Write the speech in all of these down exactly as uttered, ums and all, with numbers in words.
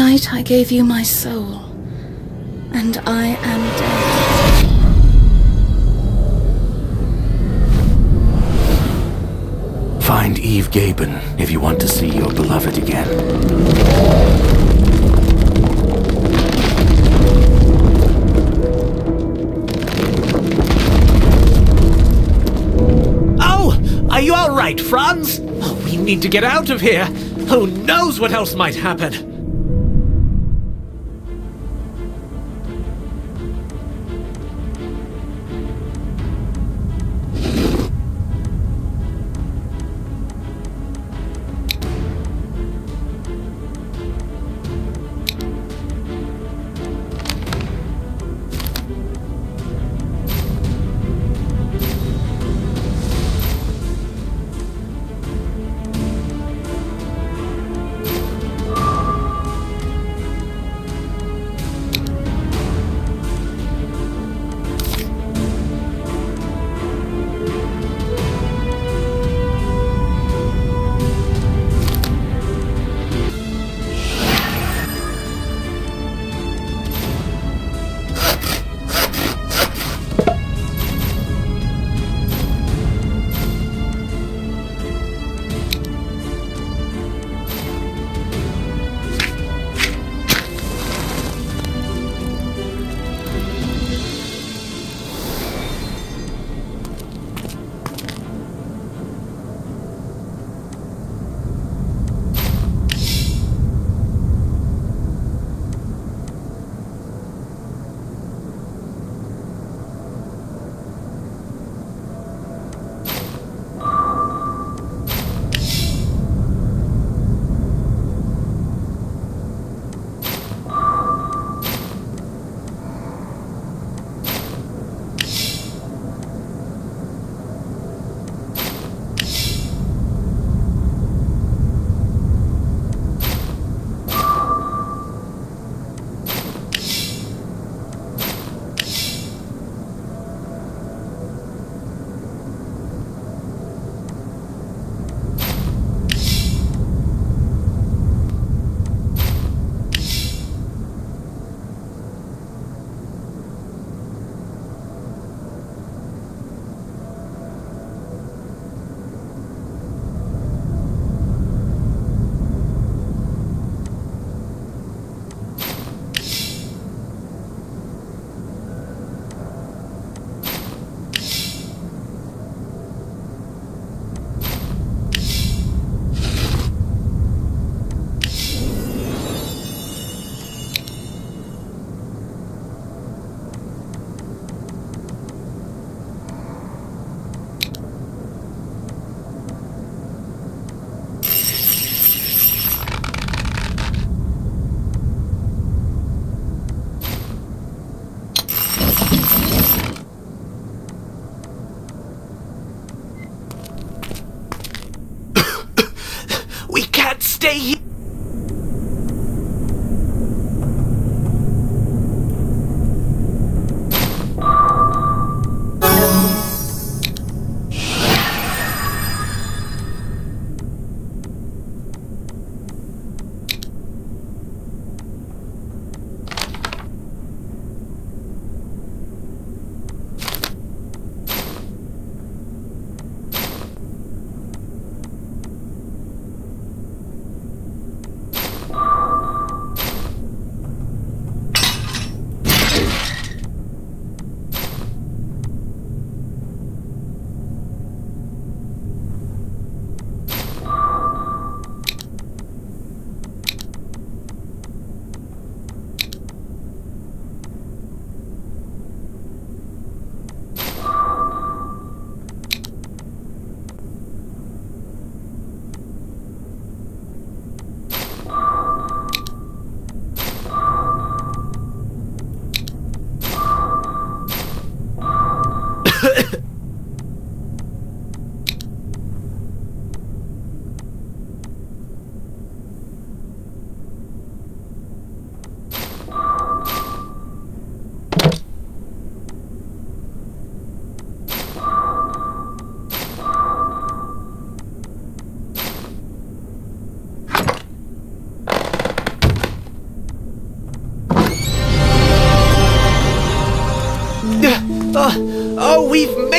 night I gave you my soul, and I am dead. Find Eve Gabin if you want to see your beloved again. Are you all right, Franz? Oh, we need to get out of here. Who knows what else might happen?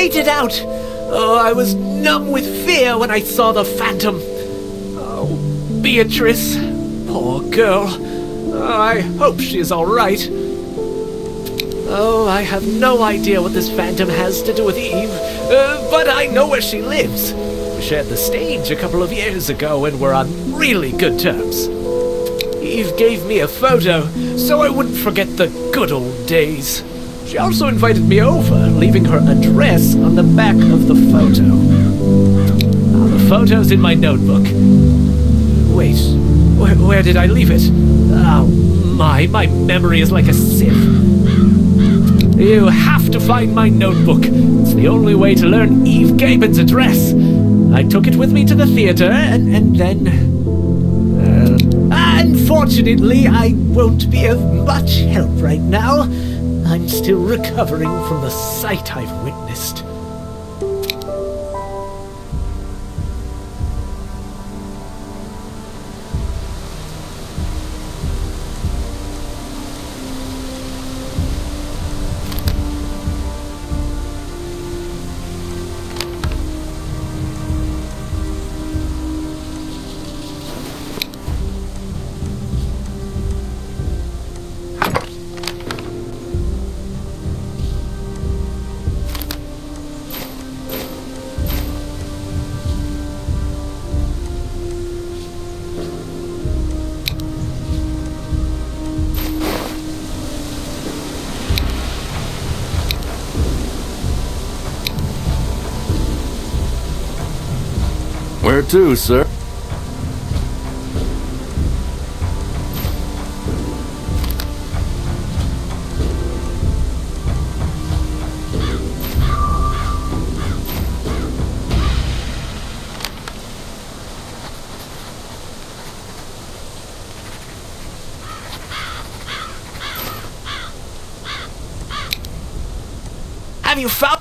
made it out. Oh, I was numb with fear when I saw the phantom. Oh, Beatrice, poor girl. Oh, I hope she is all right. Oh, I have no idea what this phantom has to do with Eve, uh, but I know where she lives. We shared the stage a couple of years ago and were on really good terms. Eve gave me a photo so I wouldn't forget the good old days. She also invited me over, leaving her address on the back of the photo. Now, the photo's in my notebook. Wait, where, where did I leave it? Oh my, my memory is like a sieve. You have to find my notebook. It's the only way to learn Eve Gabin's address. I took it with me to the theater, and, and then... Uh, unfortunately, I won't be of much help right now. I'm still recovering from the sight I've witnessed. Where to, sir? Have you found?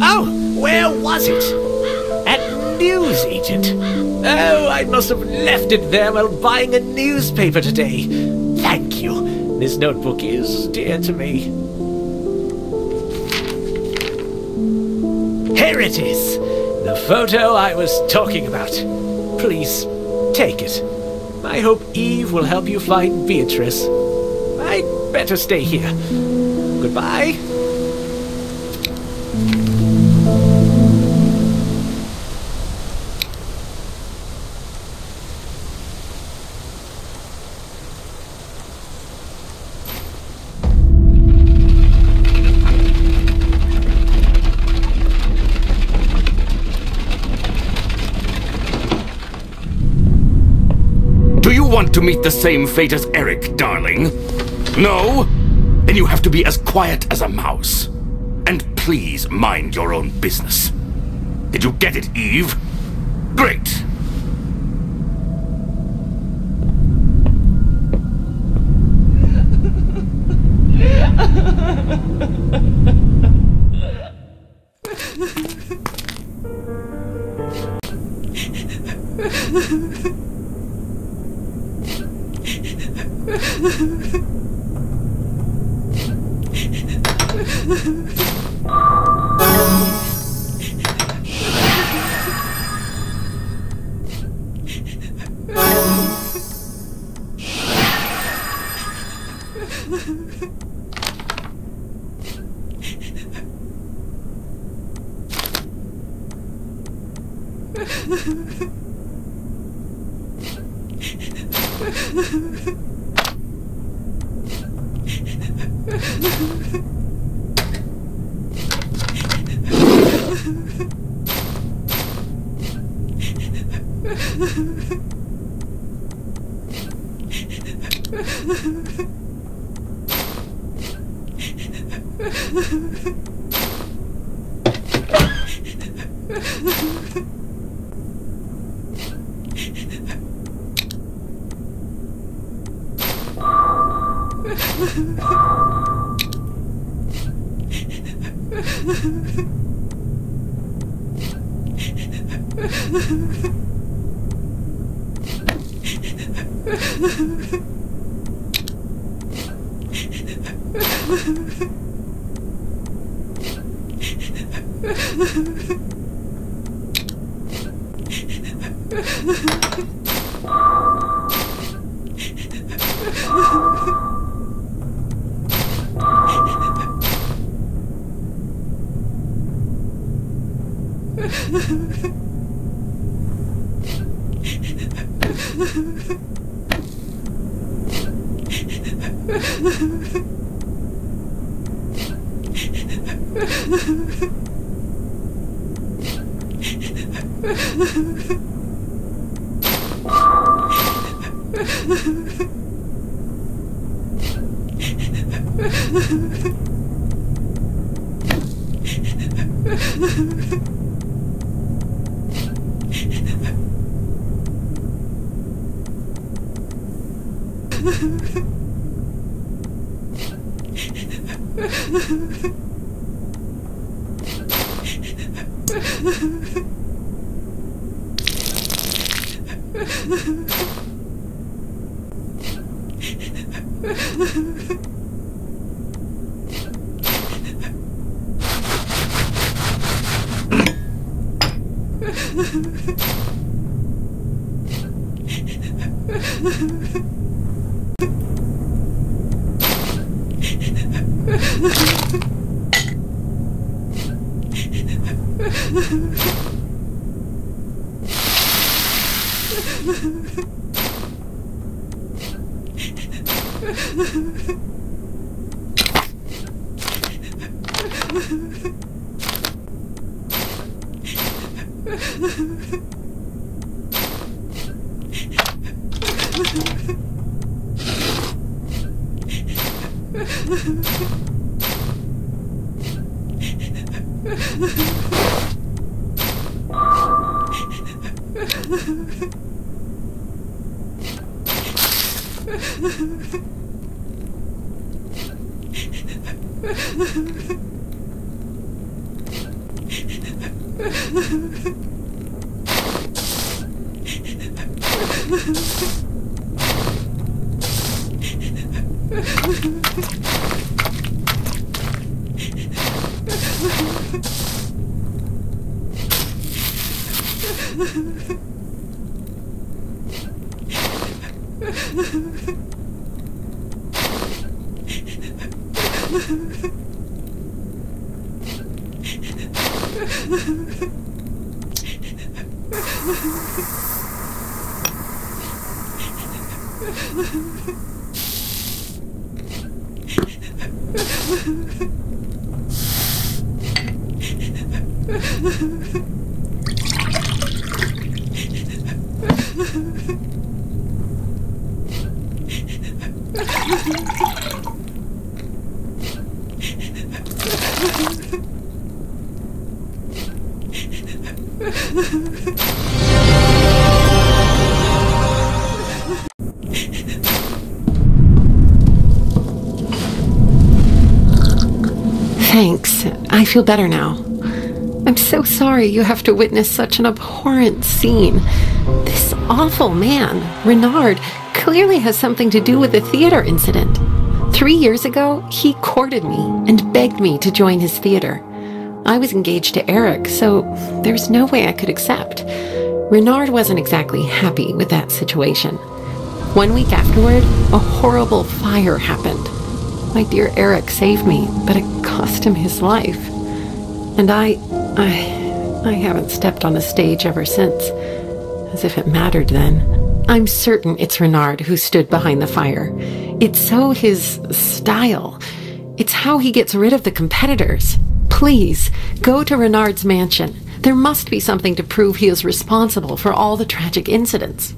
Oh, where was it? At News Agent. Oh, I must have left it there while buying a newspaper today. Thank you. This notebook is dear to me. Here it is. The photo I was talking about. Please, take it. I hope Eve will help you find Beatrice. I'd better stay here. Goodbye. want to meet the same fate as Eric, darling? No? Then you have to be as quiet as a mouse. And please mind your own business. Did you get it, Eve? Great. Thanks. I feel better now. I'm so sorry you have to witness such an abhorrent scene. This awful man, Renard, clearly has something to do with the theater incident. Three years ago, he courted me and begged me to join his theater. I was engaged to Eric, so there's no way I could accept. Renard wasn't exactly happy with that situation. One week afterward, a horrible fire happened. My dear Eric saved me, but it cost him his life. And I, I, I haven't stepped on a stage ever since, as if it mattered then. I'm certain it's Renard who stood behind the fire. It's so his style. It's how he gets rid of the competitors. Please, go to Renard's mansion. There must be something to prove he is responsible for all the tragic incidents.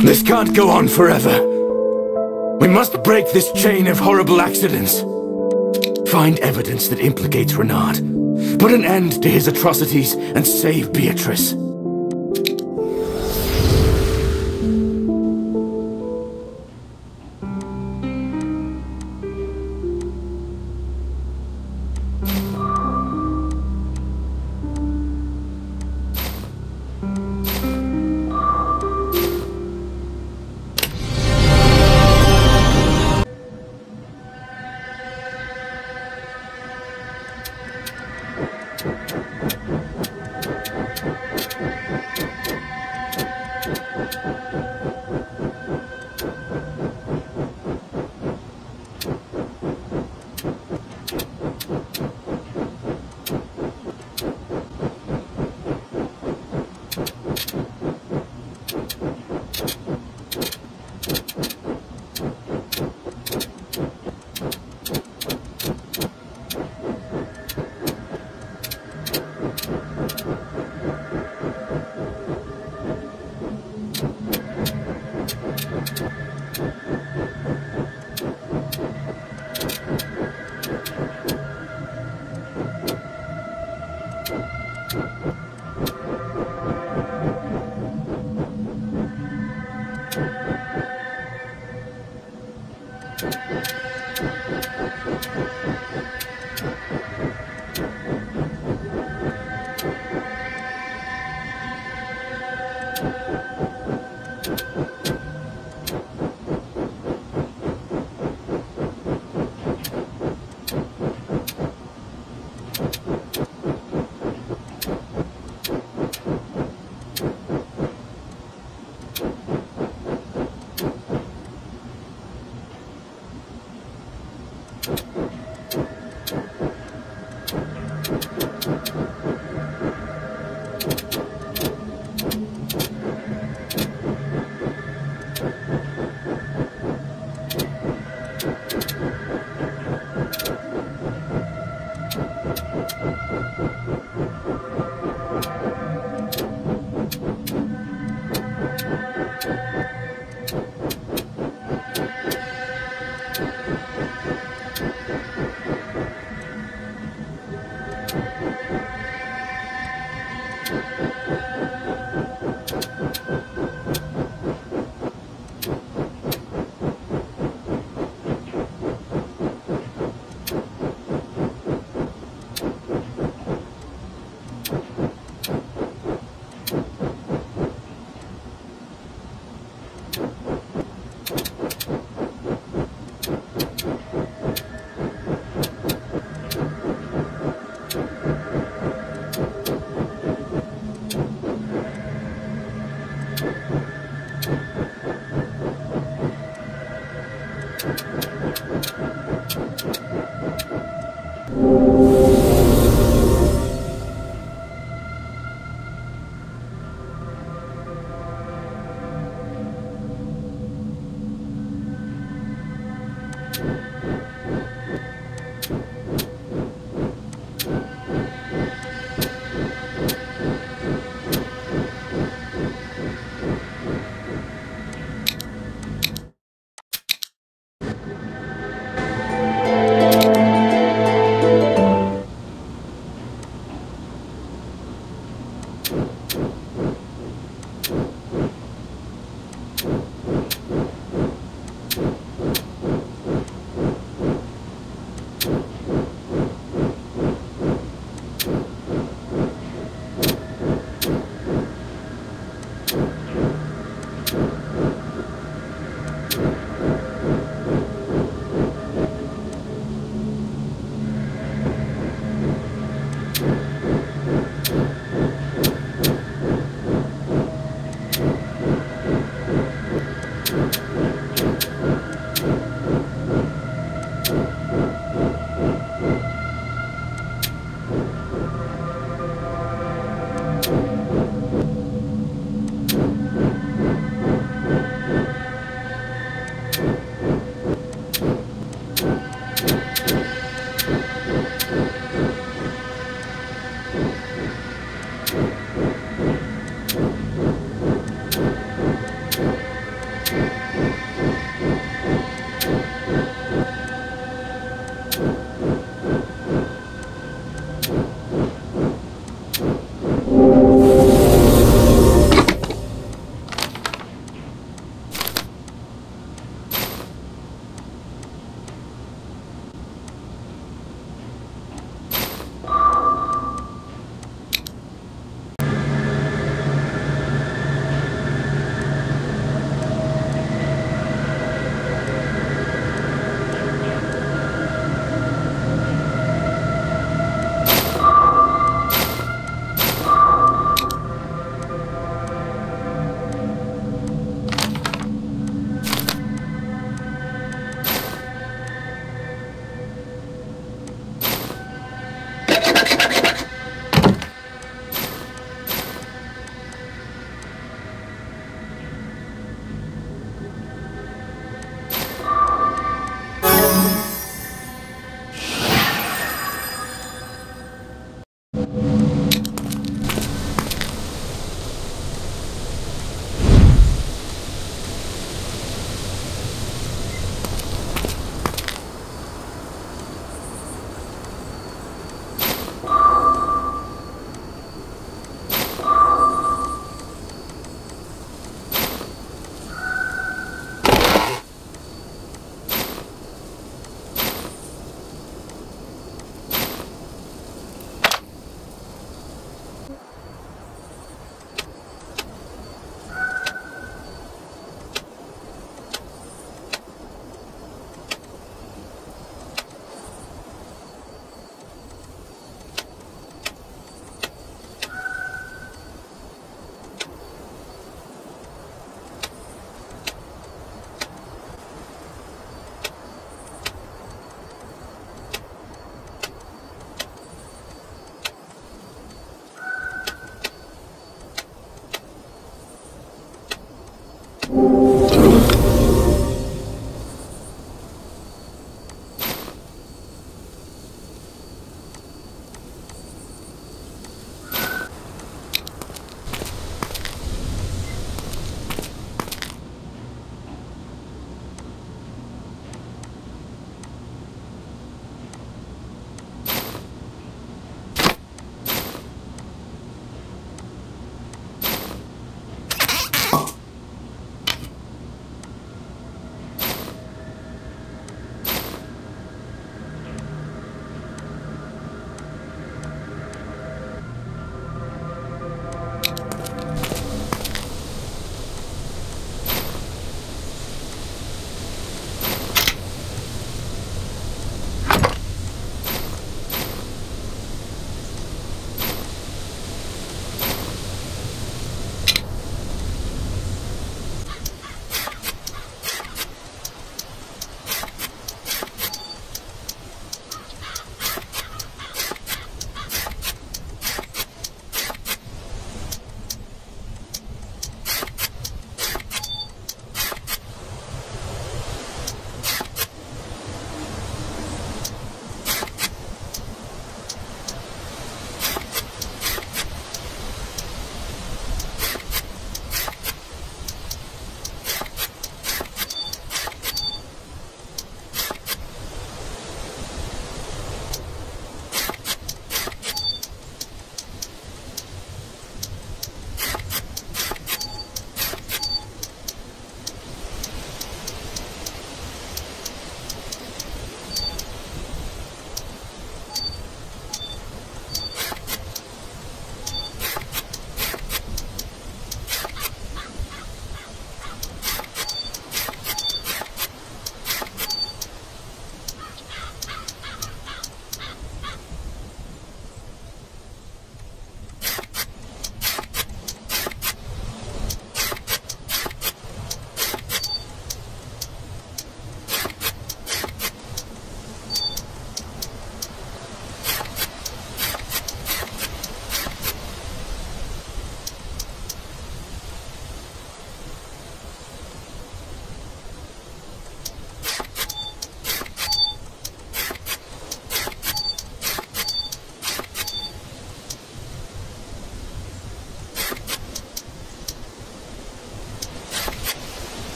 This can't go on forever. We must break this chain of horrible accidents. Find evidence that implicates Renard. Put an end to his atrocities and save Beatrice.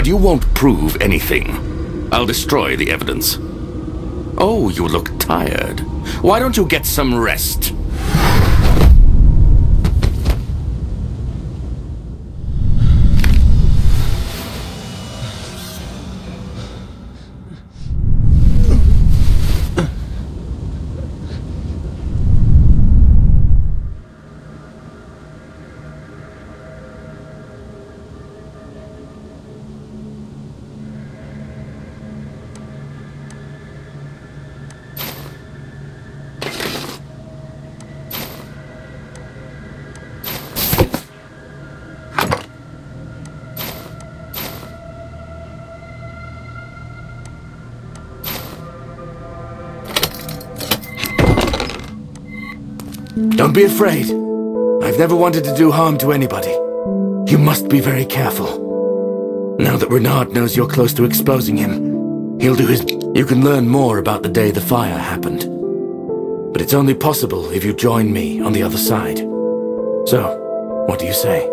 But you won't prove anything. I'll destroy the evidence. Oh, you look tired. Why don't you get some rest? Don't be afraid. I've never wanted to do harm to anybody. You must be very careful. Now that Renard knows you're close to exposing him, he'll do his... You can learn more about the day the fire happened. But it's only possible if you join me on the other side. So, what do you say?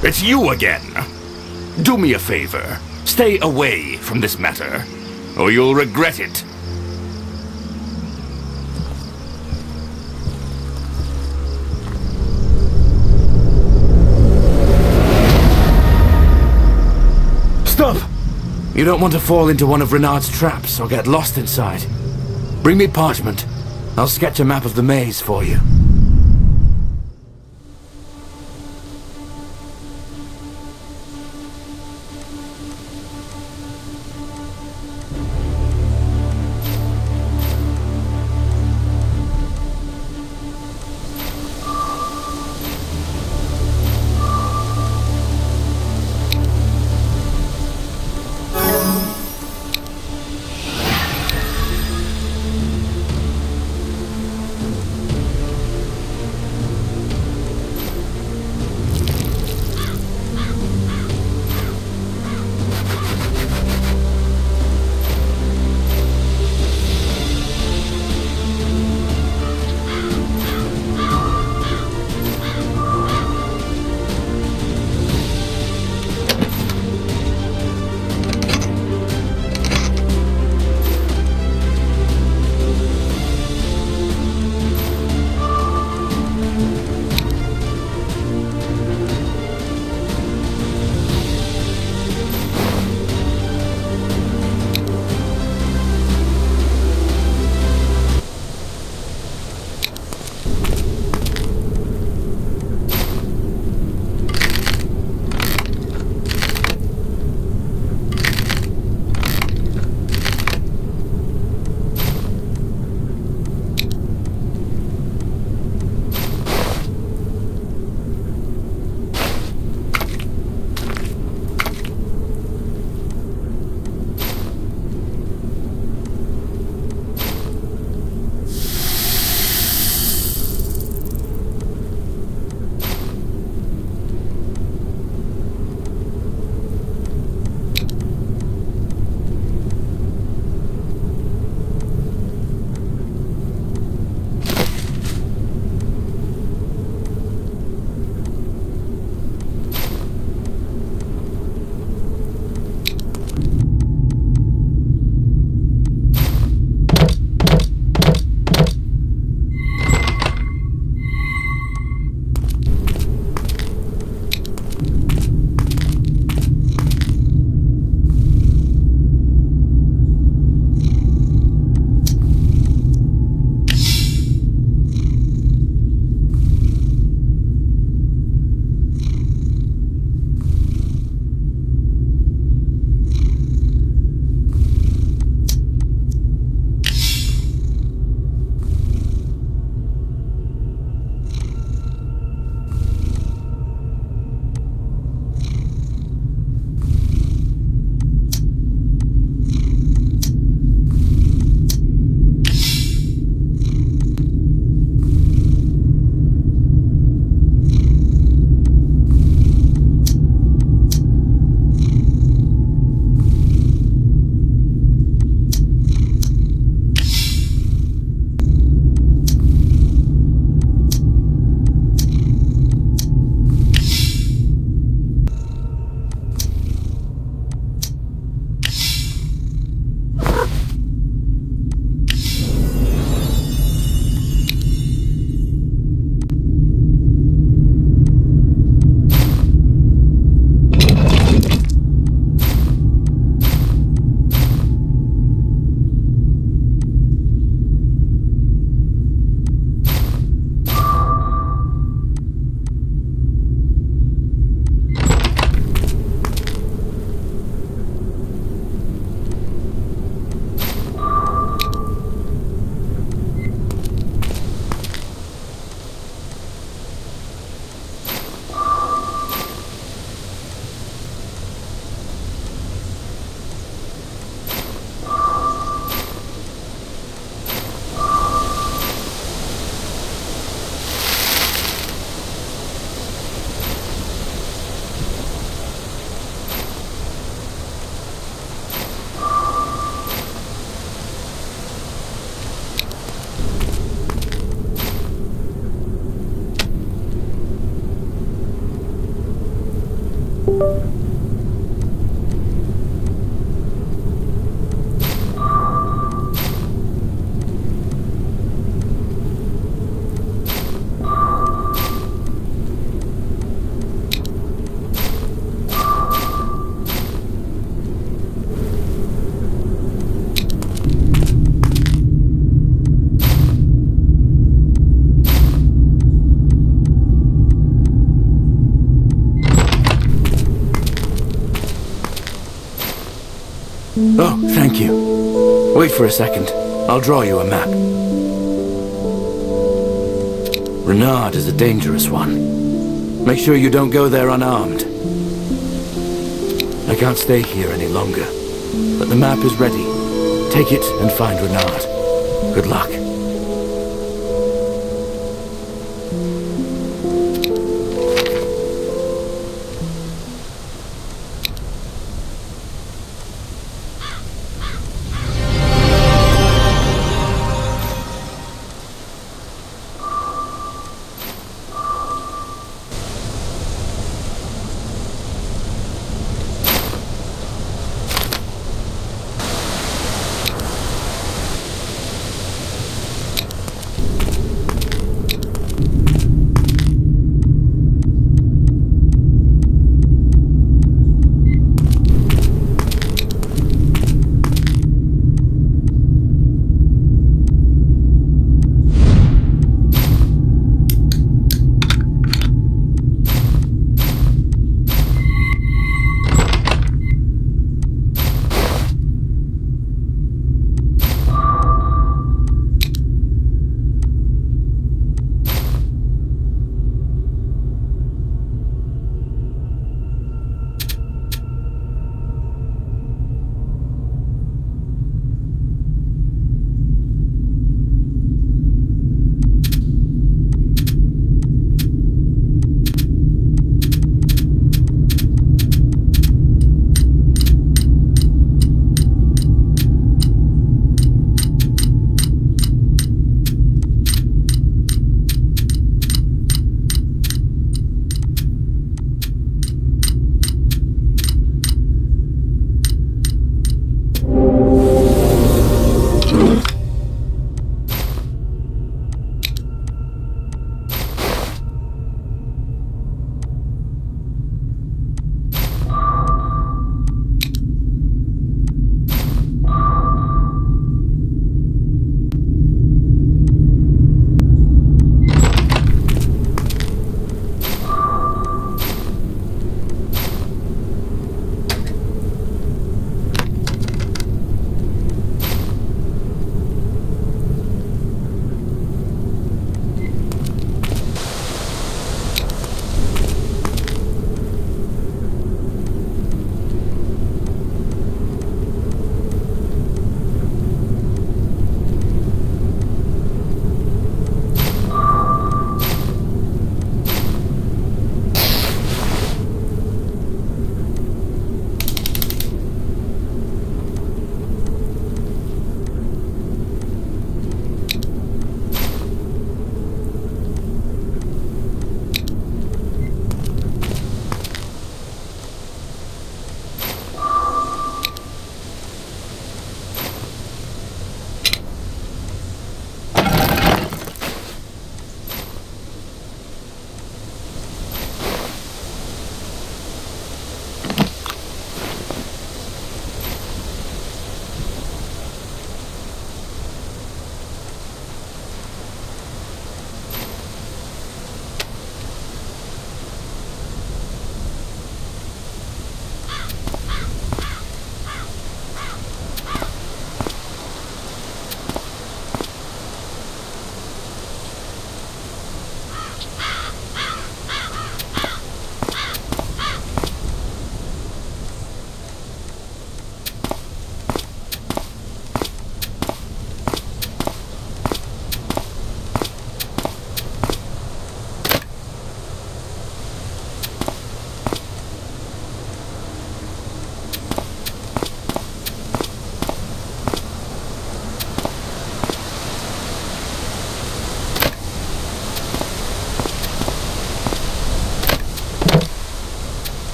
It's you again. Do me a favor. Stay away from this matter, or you'll regret it. Stop! You don't want to fall into one of Renard's traps or get lost inside. Bring me parchment. I'll sketch a map of the maze for you. Oh, thank you. Wait for a second. I'll draw you a map. Renard is a dangerous one. Make sure you don't go there unarmed. I can't stay here any longer, but the map is ready. Take it and find Renard. Good luck.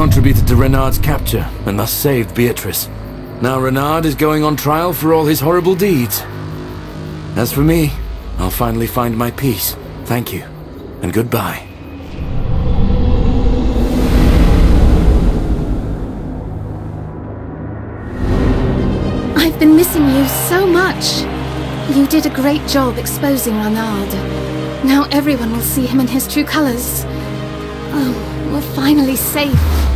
contributed to Renard's capture, and thus saved Beatrice. Now Renard is going on trial for all his horrible deeds. As for me, I'll finally find my peace. Thank you, and goodbye. I've been missing you so much. You did a great job exposing Renard. Now everyone will see him in his true colors. Oh, we're finally safe.